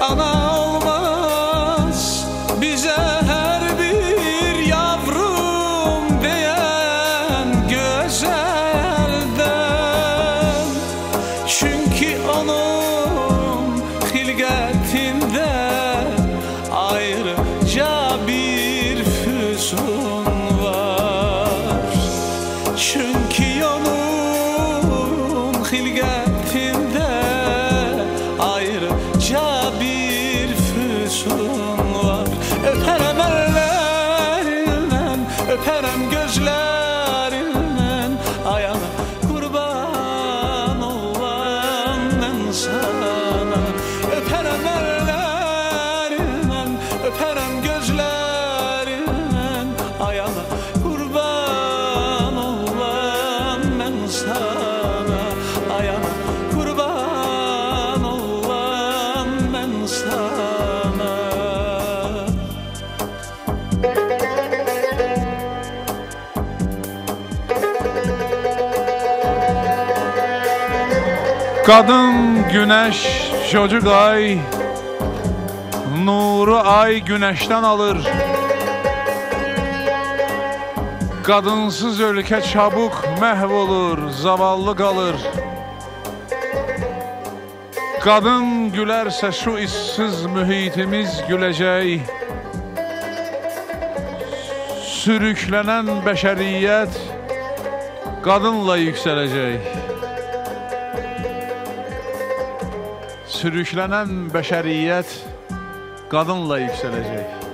Ana olmaz bize her bir yavrum diyen göze. Çünkü onun hilgatinde ayrıca bir füsun var. Çünkü onun hilgatinde ayrıca bir füsun var. Öperem ellerinden, öperem gözlerinden, ayağına kurban olan sana. Öperem ellerinden, öperem gözlerinden, ayağına kurban olan sana. Ayağına kurban olan sana. Kadın güneş, çocuk ay, nuru ay güneşten alır. Kadınsız ülke çabuk mehvolur, zavallı kalır. Kadın gülerse şu işsiz mühitimiz gülecek. Sürüklenen beşeriyet kadınla yükselecek. Sürüklenen beşeriyet kadınla yükselecek.